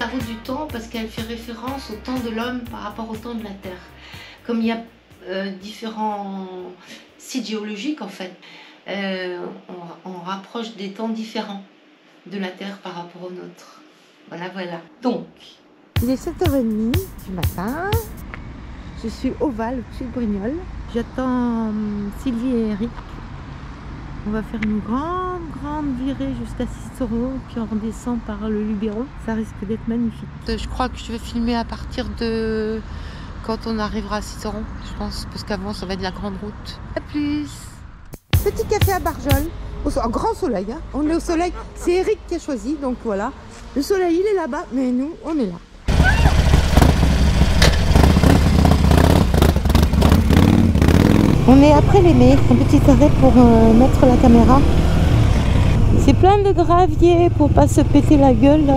La route du temps parce qu'elle fait référence au temps de l'homme par rapport au temps de la Terre. Comme il y a différents sites géologiques en fait, on rapproche des temps différents de la Terre par rapport au nôtre. Voilà, voilà. Donc, il est 7h30 du matin. Je suis au Val, au-dessus de Brignole. J'attends Sylvie et Eric. On va faire une grande virée jusqu'à Sisteron, puis on descend par le Luberon. Ça risque d'être magnifique. Je crois que je vais filmer à partir de quand on arrivera à Sisteron, je pense, parce qu'avant ça va être la grande route. A plus. Petit café à Barjols, en grand soleil. Hein. On est au soleil, c'est Eric qui a choisi, donc voilà. Le soleil il est là-bas, mais nous on est là. On est après les mers, un petit arrêt pour mettre la caméra. C'est plein de gravier pour pas se péter la gueule là.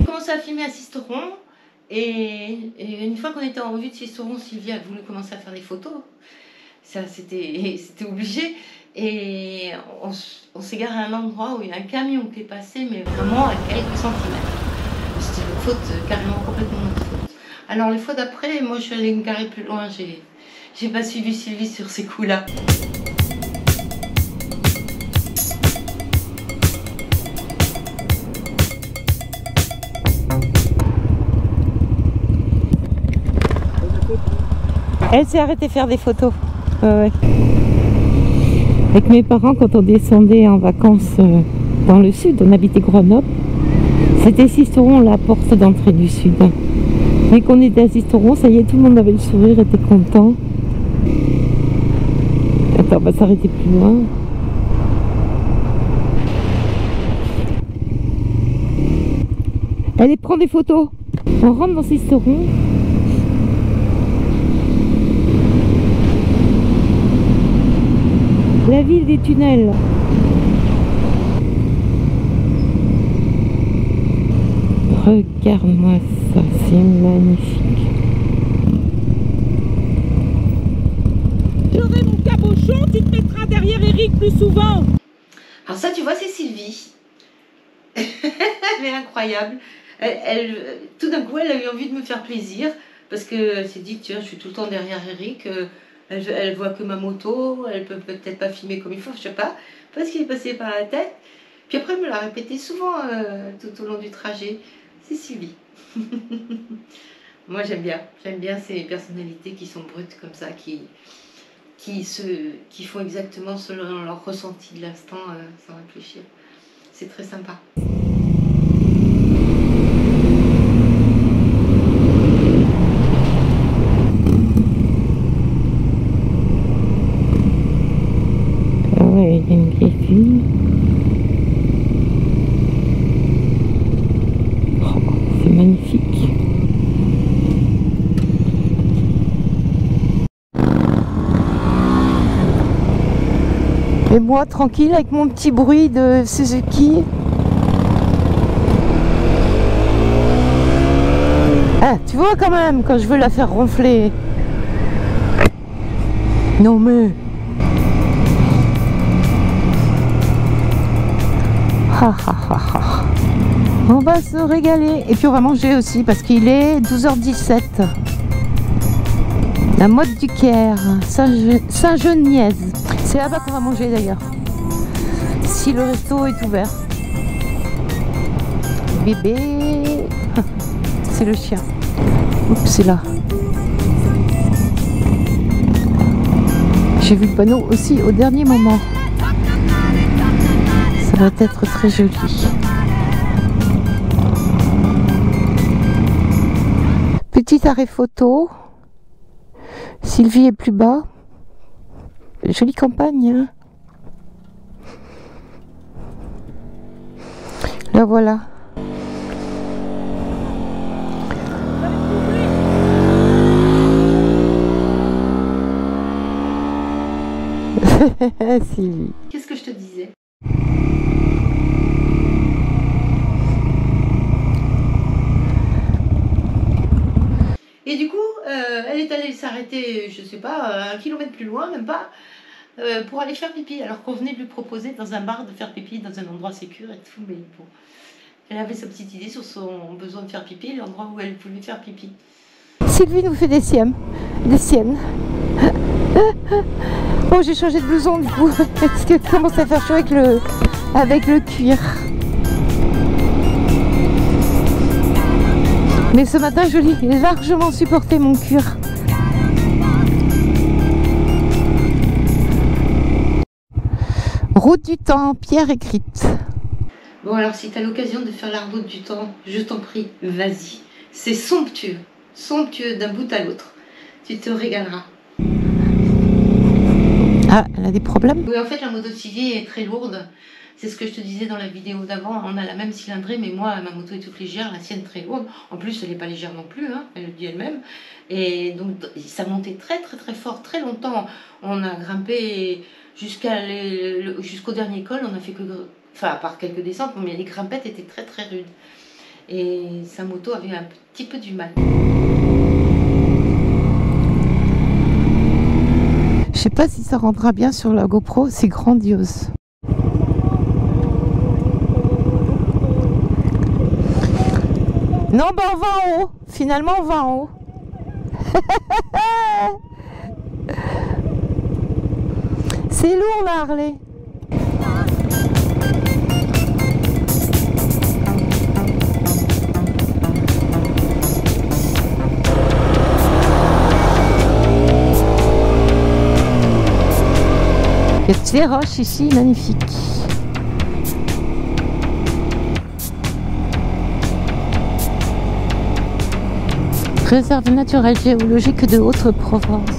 On commençait à filmer à Sisteron et une fois qu'on était en revue de Sisteron, Sylvie a voulu commencer à faire des photos. Ça, c'était obligé. Et on s'est garé à un endroit où il y a un camion qui est passé, mais vraiment à quelques centimètres. C'était notre faute, carrément complètement notre faute. Alors les fois d'après, moi je suis allée me garer plus loin, j'ai pas suivi Sylvie sur ces coups-là. Elle s'est arrêtée faire des photos. Ouais. Avec mes parents, quand on descendait en vacances dans le sud, on habitait Grenoble, c'était Sisteron, la porte d'entrée du sud. Dès qu'on était à Sisteron, ça y est, tout le monde avait le sourire, était content. Attends, on va s'arrêter plus loin. Allez, prends des photos. On rentre dans Sisteron. La ville des tunnels. Regarde-moi ça, c'est magnifique. J'aurai mon cabochon, tu te mettras derrière Eric plus souvent. Alors ça, tu vois, c'est Sylvie. Elle est incroyable. Tout d'un coup, elle a eu envie de me faire plaisir parce qu'elle s'est dit, tiens, je suis tout le temps derrière Eric. Elle voit que ma moto, elle peut peut-être pas filmer comme il faut, je sais pas, parce qu'il est passé par la tête. Puis après, elle me l'a répété souvent tout au long du trajet. C'est Sylvie. Moi, j'aime bien ces personnalités qui sont brutes comme ça, qui font exactement selon leur ressenti de l'instant, sans réfléchir. C'est très sympa. Il y a une vieille fille. Oh, c'est magnifique. Et moi, tranquille, avec mon petit bruit de Suzuki. Ah, tu vois quand même, quand je veux la faire ronfler. Non mais... On va se régaler et puis on va manger aussi parce qu'il est 12h17. La Motte du Caire, Saint-Geniez. C'est là-bas qu'on va manger d'ailleurs. Si le resto est ouvert. Bébé. C'est le chien. Oups, c'est là. J'ai vu le panneau aussi au dernier moment. Ça va être très joli. Petit arrêt photo. Sylvie est plus bas. Jolie campagne. Hein, là voilà. Sylvie. Qu'est-ce que je te disais? s'arrêter, je sais pas, 1 kilomètre plus loin, même pas, pour aller faire pipi. Alors qu'on venait de lui proposer dans un bar de faire pipi, dans un endroit sécur et tout, mais bon. Elle avait sa petite idée sur son besoin de faire pipi, l'endroit où elle voulait faire pipi. Sylvie nous fait des siennes. Bon, j'ai changé de blouson du coup, parce que commence à faire chaud avec le cuir. Mais ce matin, je l'ai largement supporté mon cuir. Route du Temps, pierre écrite. Bon, alors si tu as l'occasion de faire la route du temps, je t'en prie, vas-y. C'est somptueux, somptueux d'un bout à l'autre. Tu te régaleras. Ah, elle a des problèmes? Oui, en fait, la moto de Sylvie est très lourde. C'est ce que je te disais dans la vidéo d'avant. On a la même cylindrée, mais moi, ma moto est toute légère, la sienne très lourde. En plus, elle n'est pas légère non plus, hein, elle le dit elle-même. Et donc, ça montait très, très, très fort, très longtemps. On a grimpé jusqu'au dernier col, on a fait que... Enfin, à part quelques descentes, mais les grimpettes étaient très très rudes. Et sa moto avait un petit peu du mal. Je sais pas si ça rendra bien sur la GoPro, c'est grandiose. Non, ben on va en haut. Finalement, on va en haut. C'est lourd la Harley. Il y a des roches ici, magnifiques. Réserve naturelle géologique de Haute-Provence.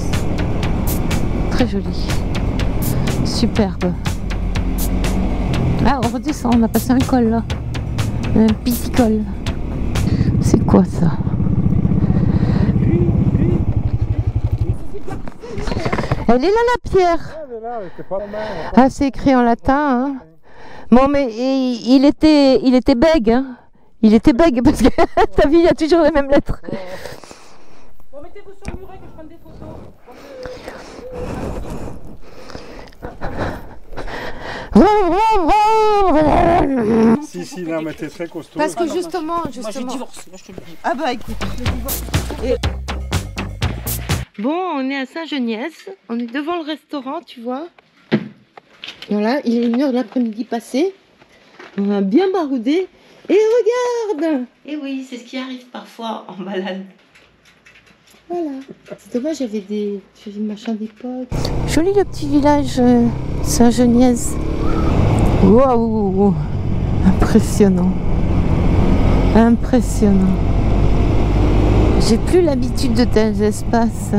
Très jolie. Superbe. Ah, on redescend, on a passé un col là. Un petit col. C'est quoi ça? Elle est là la pierre. Ah, c'est écrit en latin. Hein. Bon, mais il était bègue. Hein. Il était bègue parce que ta vie, il y a toujours les mêmes lettres. Bon, mettez-vous sur le muret que je prenne des photos. Si, là, mais t'es très costaud. Parce que justement. Moi, j'ai divorcé, je te le dis. Ah, bah écoute, je divorce. Bon, on est à Saint-Geniez, on est devant le restaurant, tu vois. Voilà, il est 1h de l'après-midi passé. On a bien baroudé. Et regarde! Et oui, c'est ce qui arrive parfois en balade. Voilà. C'est dommage, j'avais des machins d'époque. Joli le petit village Saint-Geniez. Waouh! Impressionnant. Impressionnant. J'ai plus l'habitude de tels espaces.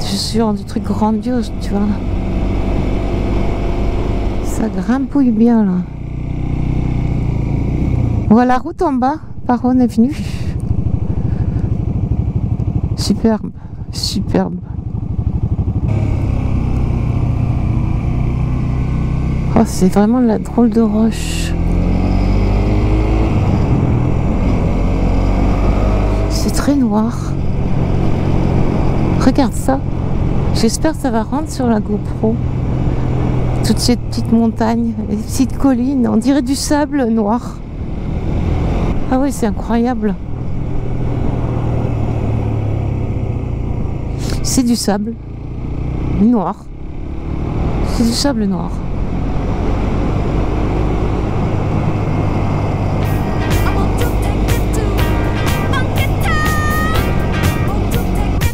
Je suis dans des trucs grandioses, tu vois. Ça grimpouille bien là. Voilà la route en bas, par où on est venu. Superbe, superbe. Oh, c'est vraiment de la drôle de roche. Très noir. Regarde ça. J'espère que ça va rendre sur la GoPro. Toutes ces petites montagnes, les petites collines, on dirait du sable noir. Ah oui, c'est incroyable. C'est du sable noir. C'est du sable noir.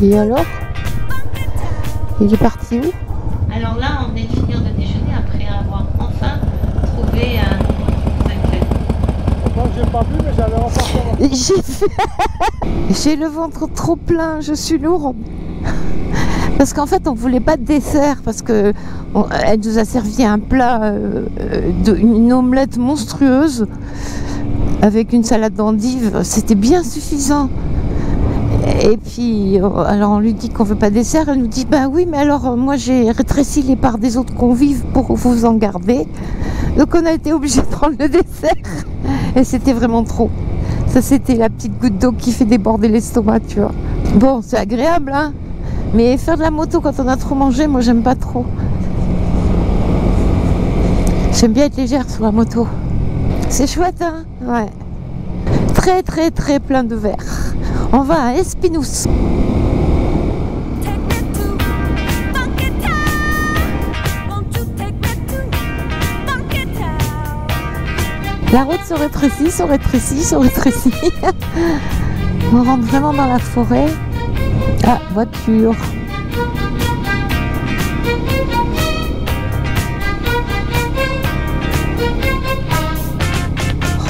Et alors, il est parti où? Alors là, on venait de finir de déjeuner après avoir enfin trouvé un hôtel. Donc j'ai pas vu, mais j'avais encore. J'ai le ventre trop plein, je suis lourde. Parce qu'en fait, on voulait pas de dessert parce que elle nous a servi un plat, une omelette monstrueuse avec une salade d'endives. C'était bien suffisant. Et puis, alors on lui dit qu'on veut pas de dessert, elle nous dit « Bah oui, mais alors moi j'ai rétréci les parts des autres convives pour vous en garder. » Donc on a été obligé de prendre le dessert. Et c'était vraiment trop. Ça, c'était la petite goutte d'eau qui fait déborder l'estomac, tu vois. Bon, c'est agréable, hein, mais faire de la moto quand on a trop mangé, moi j'aime pas trop. J'aime bien être légère sur la moto. C'est chouette, hein, ouais. Très très très plein de verre. On va à Espinouse. La route se rétrécit, se rétrécit, se rétrécit. On rentre vraiment dans la forêt. Ah, voiture.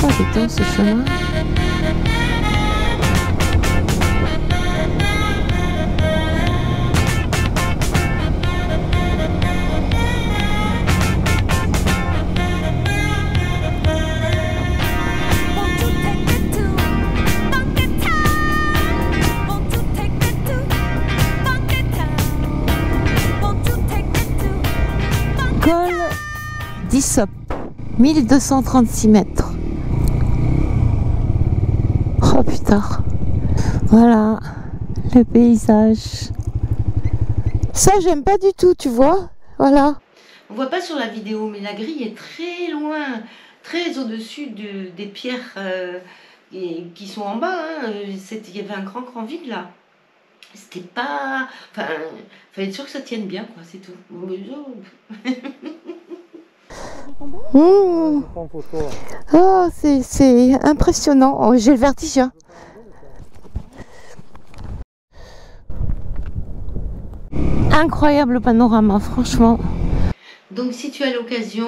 Oh putain, ce chemin. Col d'Espinouse, 1236 mètres. Oh putain. Voilà le paysage. Ça, j'aime pas du tout, tu vois. Voilà. On voit pas sur la vidéo, mais la grille est très loin, très au-dessus des pierres qui sont en bas. Hein. Il y avait un grand vide là. C'était pas... Enfin, fallait être sûr que ça tienne bien, quoi, c'est tout. Mmh. Oh, c'est impressionnant. Oh, j'ai le vertige, hein. Incroyable panorama, franchement. Donc, si tu as l'occasion,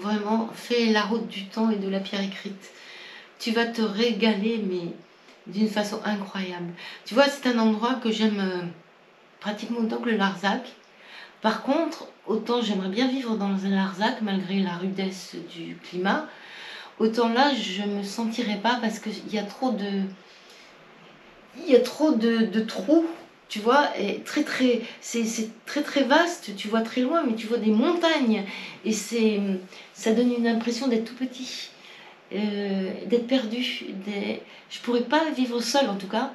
vraiment, fais la route du temps et de la pierre écrite. Tu vas te régaler, mais... d'une façon incroyable. Tu vois, c'est un endroit que j'aime pratiquement autant que le Larzac. Par contre, autant j'aimerais bien vivre dans le Larzac, malgré la rudesse du climat, autant là, je me sentirais pas parce qu'il y a trop de... Il y a trop de trous, tu vois, et c'est très très vaste, tu vois très loin, mais tu vois des montagnes, et ça donne une impression d'être tout petit. D'être perdu, je pourrais pas vivre seule en tout cas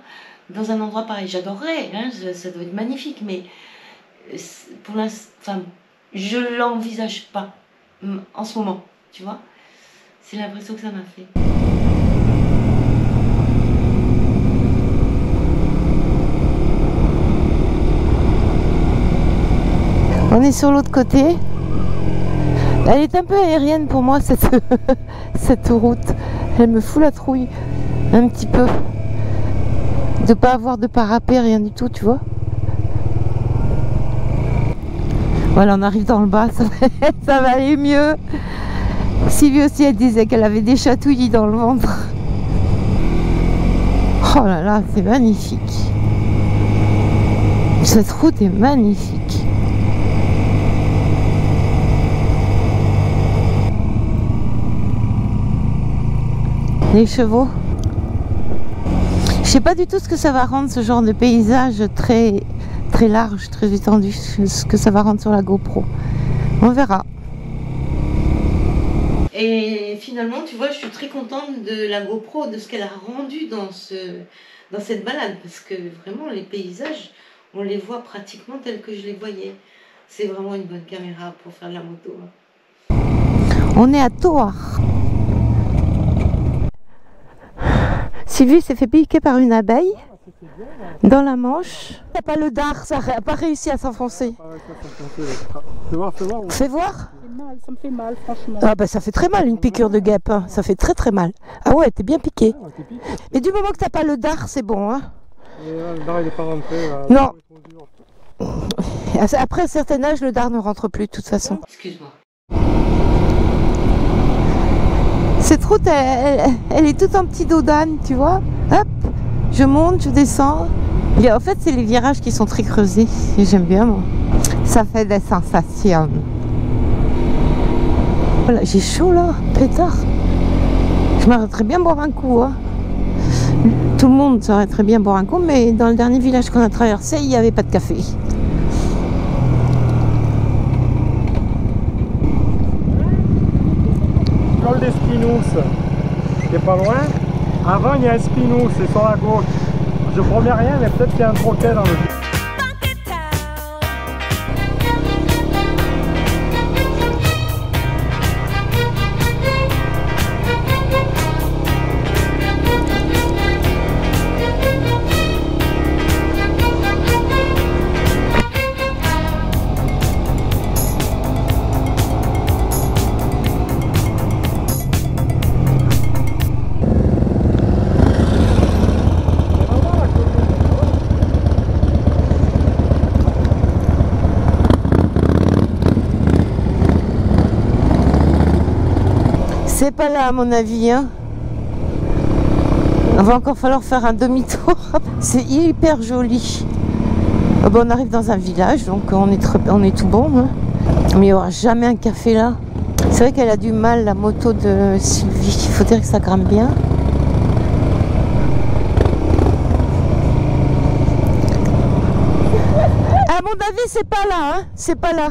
dans un endroit pareil. J'adorerais, hein, ça doit être magnifique, mais pour l'instant, je l'envisage pas en ce moment, tu vois. C'est l'impression que ça m'a fait. On est sur l'autre côté. Elle est un peu aérienne pour moi, cette route. Elle me fout la trouille un petit peu. De pas avoir de parapet, rien du tout, tu vois. Voilà, on arrive dans le bas, ça va aller mieux. Sylvie aussi, elle disait qu'elle avait des chatouillis dans le ventre. Oh là là, c'est magnifique. Cette route est magnifique. Les chevaux. Je sais pas du tout ce que ça va rendre, ce genre de paysage très très large, très étendu, ce que ça va rendre sur la GoPro. On verra. Et finalement, tu vois, je suis très contente de la GoPro, de ce qu'elle a rendu dans cette balade, parce que vraiment les paysages, on les voit pratiquement tels que je les voyais. C'est vraiment une bonne caméra pour faire de la moto. On est à Thoard. Sylvie s'est fait piquer par une abeille dans la manche. T'as pas le dard, ça n'a pas réussi à s'enfoncer. Fais voir, fais voir. Fais voir. Ça me fait mal, franchement. Ah bah ça fait très mal une piqûre de guêpe, hein. Ça fait très très mal. Ah ouais, t'es bien piqué. Mais du moment que t'as pas le dard, c'est bon, hein. Le dard il est pas rentré. Non. Après un certain âge, le dard ne rentre plus de toute façon. Excuse-moi. Cette route, elle est toute en petit dos d'âne, tu vois. Hop, je monte, je descends. Et en fait, c'est les virages qui sont très creusés. Et j'aime bien, moi. Ça fait des sensations. Voilà, j'ai chaud, là. Pétard. Je m'arrêterais bien boire un coup, hein. Tout le monde s'arrêterait bien boire un coup, mais dans le dernier village qu'on a traversé, il n'y avait pas de café. Col d'Espinouse, c'est pas loin. Avant il y a Espinouse, c'est sur la gauche. Je promets rien, mais peut-être qu'il y a un troquet dans le... C'est pas là à mon avis, hein. Il va encore falloir faire un demi-tour. C'est hyper joli. Bon, on arrive dans un village, donc on est tout bon, hein. Mais il n'y aura jamais un café là. C'est vrai qu'elle a du mal, la moto de Sylvie. Il faut dire que ça grimpe bien. À mon avis, c'est pas là, hein. C'est pas là.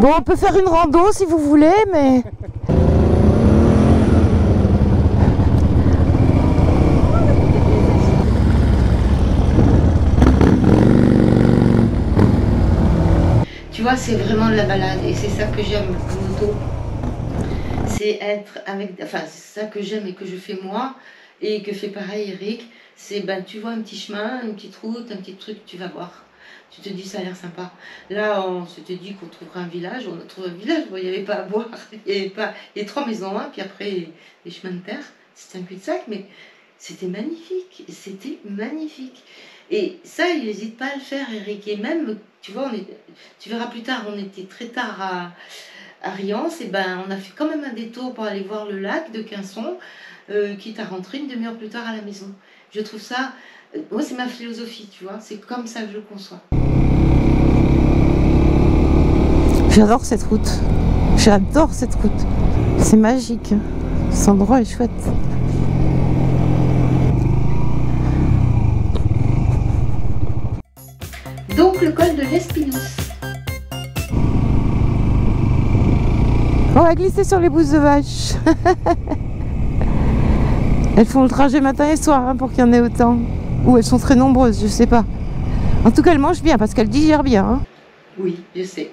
Bon, on peut faire une rando si vous voulez, mais... Tu vois, c'est vraiment de la balade et c'est ça que j'aime en moto. C'est être avec... Enfin, c'est ça que j'aime et que je fais moi et que fait pareil Eric. C'est, ben, tu vois un petit chemin, une petite route, un petit truc, tu vas voir. Tu te dis, ça a l'air sympa. Là, on s'était dit qu'on trouverait un village. On a trouvé un village. Bon, il n'y avait pas à boire. Il y avait pas... les trois maisons, hein, puis après, les chemins de terre. C'était un cul-de-sac, mais c'était magnifique. C'était magnifique. Et ça, il n'hésite pas à le faire, Eric. Et même, tu vois, tu verras plus tard, on était très tard à Rians. Et ben, on a fait quand même un détour pour aller voir le lac de Quinson, quitte à rentrer une demi-heure plus tard à la maison. Je trouve ça... Moi, c'est ma philosophie, tu vois. C'est comme ça que je le conçois. J'adore cette route. J'adore cette route. C'est magique. Cet endroit est chouette. Donc, le col de l'Espinouse. On va glisser sur les bouses de vache. Elles font le trajet matin et soir, hein, pour qu'il y en ait autant. Ou elles sont très nombreuses, je sais pas. En tout cas, elles mangent bien parce qu'elles digèrent bien, hein. Oui, je sais.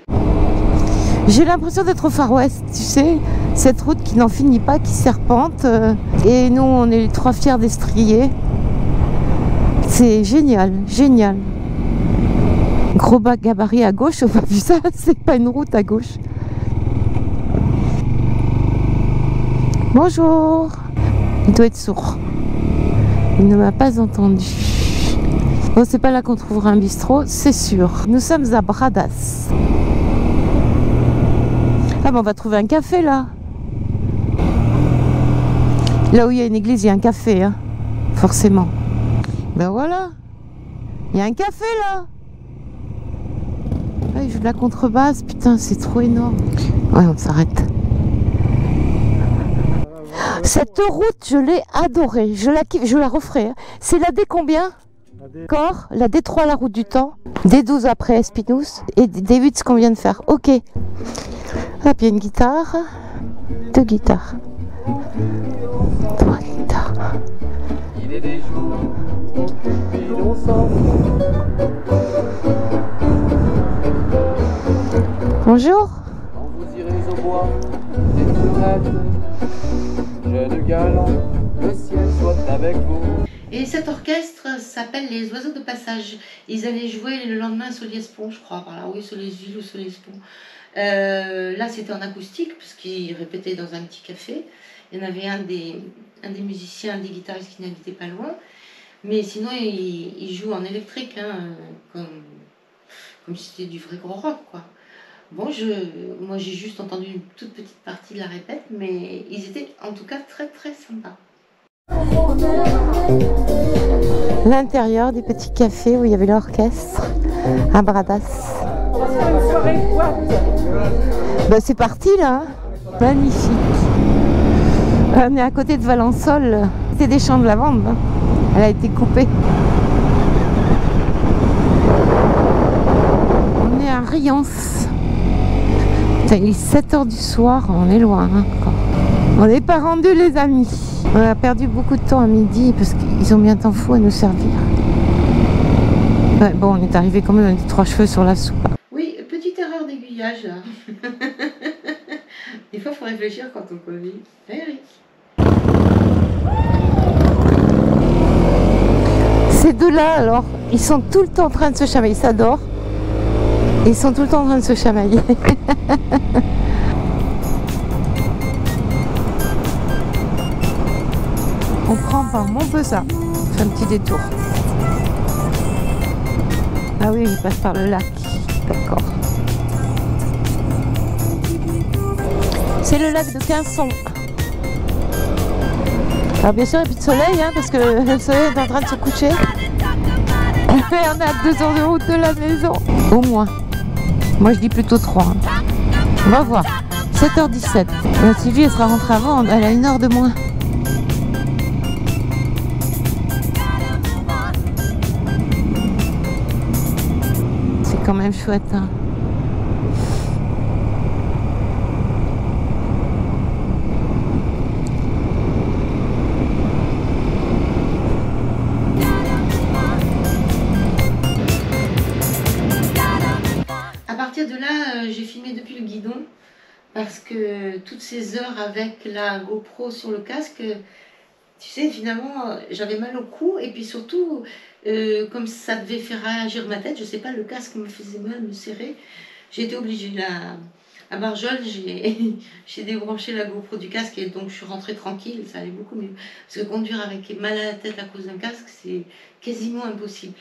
J'ai l'impression d'être au Far West, tu sais. Cette route qui n'en finit pas, qui serpente. Et nous, on est les trois fiers d'estrier. C'est génial, génial. Gros bac gabarit à gauche, on a vu ça, c'est pas une route à gauche. Bonjour. Il doit être sourd. Il ne m'a pas entendu. Bon, c'est pas là qu'on trouvera un bistrot, c'est sûr. Nous sommes à Bradas. Ah ben, on va trouver un café là. Là où il y a une église, il y a un café, hein. Forcément. Ben voilà. Il y a un café là. Ah, il joue de la contrebasse, putain, c'est trop énorme. Ouais, on s'arrête. Cette route, je l'ai adorée, je la referai. C'est la D combien? Encore la D3, la route du temps. D12 après Espinouse. Et D8, ce qu'on vient de faire. Ok. Hop, il y a une guitare. Deux guitares. Trois guitares. Il est des jours où l'on sort. Bonjour. Quand vous irez au bois, des fleurettes. Le ciel soit avec vous. Et cet orchestre s'appelle les Oiseaux de Passage. Ils allaient jouer le lendemain à Soliespont, je crois, par là, oui, Solisville ou Soliespont. Là, c'était en acoustique, parce qu'ils répétaient dans un petit café. Il y en avait un des musiciens, un des guitaristes qui n'habitait pas loin. Mais sinon, ils jouent en électrique, hein, comme si c'était du vrai gros rock, quoi. Bon, moi j'ai juste entendu une toute petite partie de la répète, mais ils étaient en tout cas très très sympas. L'intérieur des petits cafés où il y avait l'orchestre à Bradas. On va faire une soirée boîte. Ben, c'est parti là, magnifique. On est à côté de Valençol, c'était des champs de lavande, hein. Elle a été coupée. On est à Rians. Il est 7 h du soir, on est loin encore. On n'est pas rendu les amis. On a perdu beaucoup de temps à midi parce qu'ils ont mis un temps fou à nous servir. Ouais, bon, on est arrivé quand même à trois cheveux sur la soupe. Oui, petite erreur d'aiguillage là. Des fois, il faut réfléchir quand on conduit. Eric. Ces deux-là, alors, ils sont tout le temps en train de se chamailler. Ils s'adorent. Ils sont tout le temps en train de se chamailler. On prend par Montpezat. On fait un petit détour. Ah oui, il passe par le lac. D'accord. C'est le lac de Quinson. Alors bien sûr, il n'y a plus de soleil, hein, parce que le soleil est en train de se coucher. Mais on est à 2 heures de route de la maison. Au moins. Moi, je dis plutôt 3. Hein. On va voir. 7h17. La Sylvie, elle sera rentrée avant. Elle a 1 heure de moins. Quand même chouette, hein. À partir de là, j'ai filmé depuis le guidon parce que toutes ces heures avec la GoPro sur le casque, tu sais, finalement, j'avais mal au cou et puis surtout, comme ça devait faire réagir ma tête, je sais pas, le casque me faisait mal, me serrer. J'ai été obligée, là, à Barjols, j'ai débranché la GoPro du casque et donc je suis rentrée tranquille, ça allait beaucoup mieux. Parce que conduire avec mal à la tête à cause d'un casque, c'est quasiment impossible.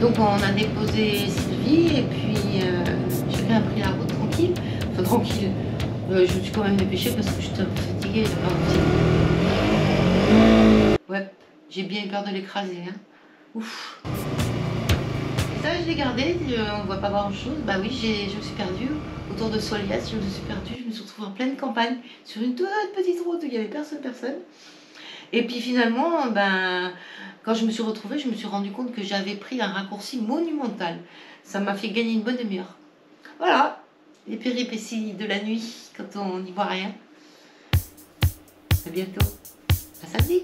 Donc on a déposé Sylvie et puis chacun a pris la route tranquille. Enfin tranquille, je me suis quand même dépêchée parce que j'étais un peu fatiguée, j'avais envie. Ouais, j'ai bien eu peur de l'écraser. Hein. Ouf. Ça je l'ai gardé, on ne voit pas grand chose. Bah oui, je me suis perdue autour de Soliat, je me suis perdue, je me suis retrouvée en pleine campagne sur une toute petite route où il n'y avait personne. Et puis finalement, ben, quand je me suis retrouvée, je me suis rendu compte que j'avais pris un raccourci monumental. Ça m'a fait gagner une bonne demi-heure. Voilà, les péripéties de la nuit quand on n'y voit rien. À bientôt, à samedi.